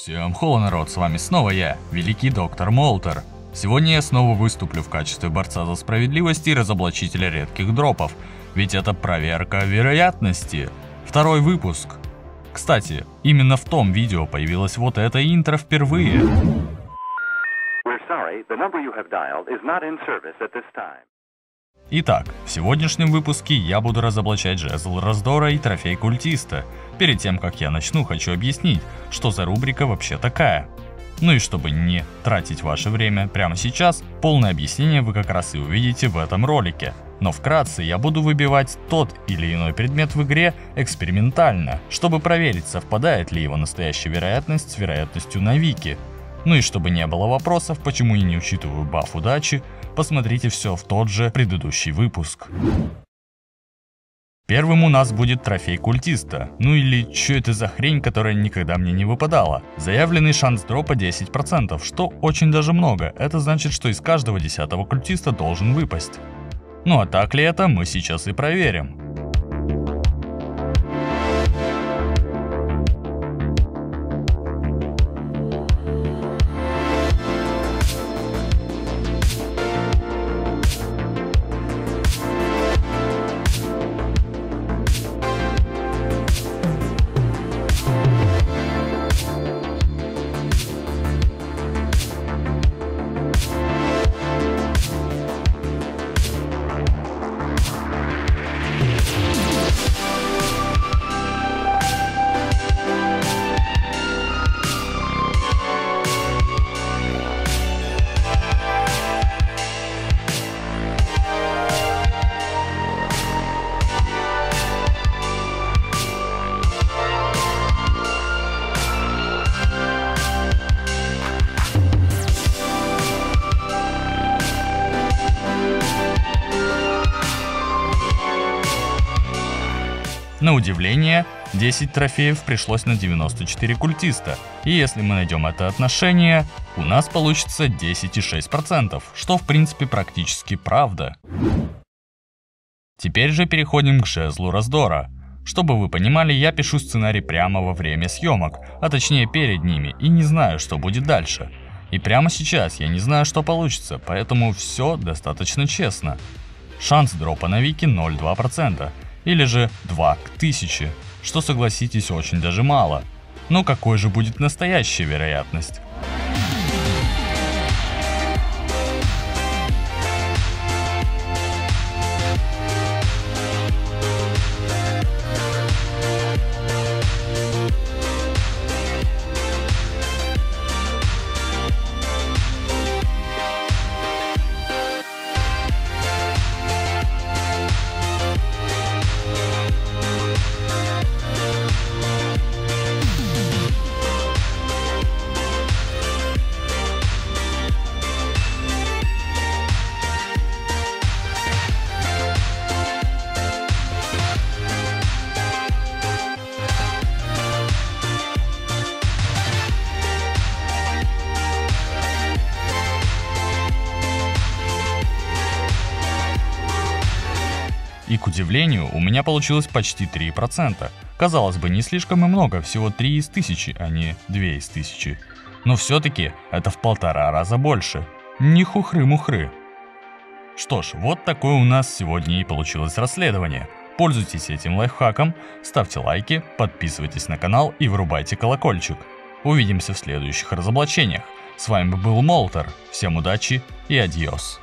Всем холо, народ, с вами снова я, великий доктор Молтер. Сегодня я снова выступлю в качестве борца за справедливость и разоблачителя редких дропов, ведь это проверка вероятности. Второй выпуск. Кстати, именно в том видео появилось вот это интро впервые. Итак, в сегодняшнем выпуске я буду разоблачать Жезл Раздора и трофей культиста. Перед тем, как я начну, хочу объяснить, что за рубрика вообще такая. Ну и чтобы не тратить ваше время прямо сейчас, полное объяснение вы как раз и увидите в этом ролике. Но вкратце я буду выбивать тот или иной предмет в игре экспериментально, чтобы проверить, совпадает ли его настоящая вероятность с вероятностью на Вики. Ну и чтобы не было вопросов, почему я не учитываю баф удачи, посмотрите все в тот же предыдущий выпуск. Первым у нас будет трофей культиста, ну или чё это за хрень, которая никогда мне не выпадала. Заявленный шанс дропа 10%, что очень даже много, это значит, что из каждого 10-го культиста должен выпасть. Ну а так ли это, мы сейчас и проверим. На удивление, 10 трофеев пришлось на 94 культиста, и если мы найдем это отношение, у нас получится 10,6%, что в принципе практически правда. Теперь же переходим к Жезлу Раздора. Чтобы вы понимали, я пишу сценарий прямо во время съемок, а точнее перед ними, и не знаю, что будет дальше. И прямо сейчас я не знаю, что получится, поэтому все достаточно честно. Шанс дропа на Вики 0,2%. Или же 2 к 1000, что, согласитесь, очень даже мало. Но какой же будет настоящая вероятность? И к удивлению, у меня получилось почти 3%. Казалось бы, не слишком и много, всего 3 из 1000, а не 2 из 1000. Но все-таки это в 1,5 раза больше. Не хухры-мухры. Что ж, вот такое у нас сегодня и получилось расследование. Пользуйтесь этим лайфхаком, ставьте лайки, подписывайтесь на канал и врубайте колокольчик. Увидимся в следующих разоблачениях. С вами был Молтер, всем удачи и адьос.